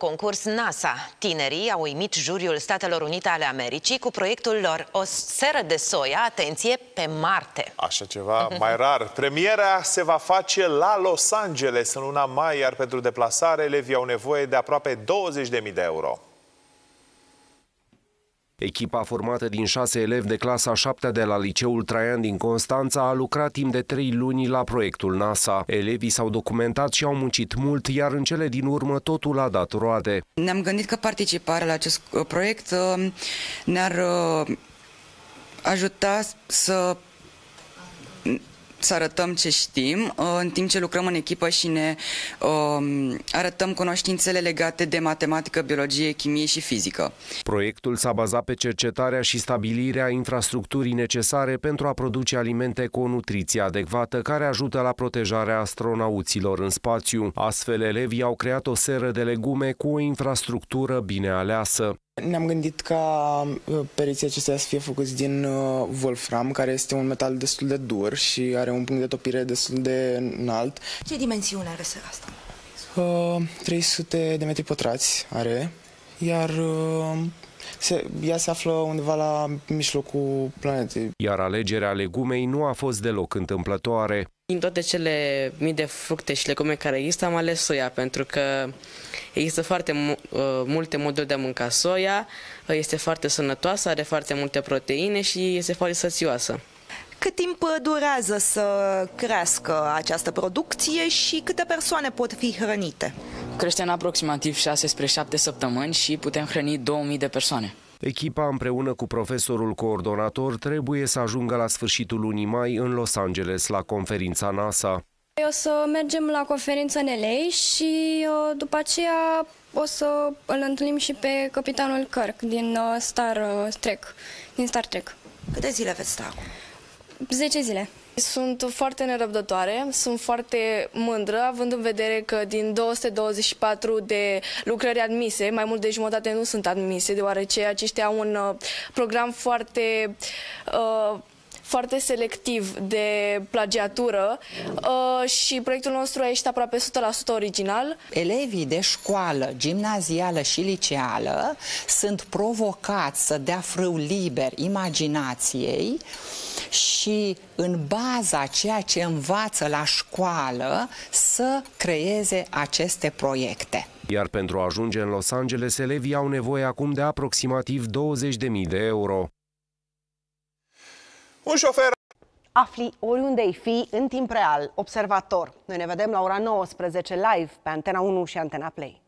În concurs NASA, tinerii au uimit juriul Statelor Unite ale Americii cu proiectul lor O seră de soia, atenție, pe Marte. Așa ceva mai rar. Premiera se va face la Los Angeles în luna mai, iar pentru deplasare elevii au nevoie de aproape 20.000 de euro. Echipa formată din 6 elevi de clasa 7-a de la Liceul Traian din Constanța a lucrat timp de 3 luni la proiectul NASA. Elevii s-au documentat și au muncit mult, iar în cele din urmă totul a dat roade. Ne-am gândit că participarea la acest proiect ne-ar ajuta să arătăm ce știm, în timp ce lucrăm în echipă și ne arătăm cunoștințele legate de matematică, biologie, chimie și fizică. Proiectul s-a bazat pe cercetarea și stabilirea infrastructurii necesare pentru a produce alimente cu o nutriție adecvată, care ajută la protejarea astronauților în spațiu. Astfel, elevii au creat o seră de legume cu o infrastructură bine aleasă. Ne-am gândit ca pereții acestea să fie făcuți din wolfram, care este un metal destul de dur și are un punct de topire destul de înalt. Ce dimensiune are sera asta? 300 de metri pătrați are, iar ea se află undeva la mijlocul planetei. Iar alegerea legumei nu a fost deloc întâmplătoare. Din toate cele mii de fructe și legume care există, am ales soia, pentru că există foarte multe moduri de a mânca soia, este foarte sănătoasă, are foarte multe proteine și este foarte sățioasă. Cât timp durează să crească această producție și câte persoane pot fi hrănite? Crește în aproximativ 6 spre 7 săptămâni și putem hrăni 2000 de persoane. Echipa împreună cu profesorul coordonator trebuie să ajungă la sfârșitul lunii mai în Los Angeles la conferința NASA. O să mergem la conferință în LA și după aceea o să îl întâlnim și pe capitanul Kirk din Star Trek. Câte zile veți sta acum? 10 zile. Sunt foarte nerăbdătoare, sunt foarte mândră, având în vedere că din 224 de lucrări admise, mai mult de jumătate nu sunt admise, deoarece aceștia au un program foarte, foarte selectiv de plagiatură și proiectul nostru a ieșit aproape 100% original. Elevii de școală gimnazială și liceală sunt provocați să dea frâu liber imaginației și în baza ceea ce învață la școală să creeze aceste proiecte. Iar pentru a ajunge în Los Angeles, elevii au nevoie acum de aproximativ 20.000 de euro. Un șofer. Afli oriunde-i fi în timp real, Observator. Noi ne vedem la ora 19 live pe Antena 1 și Antena Play.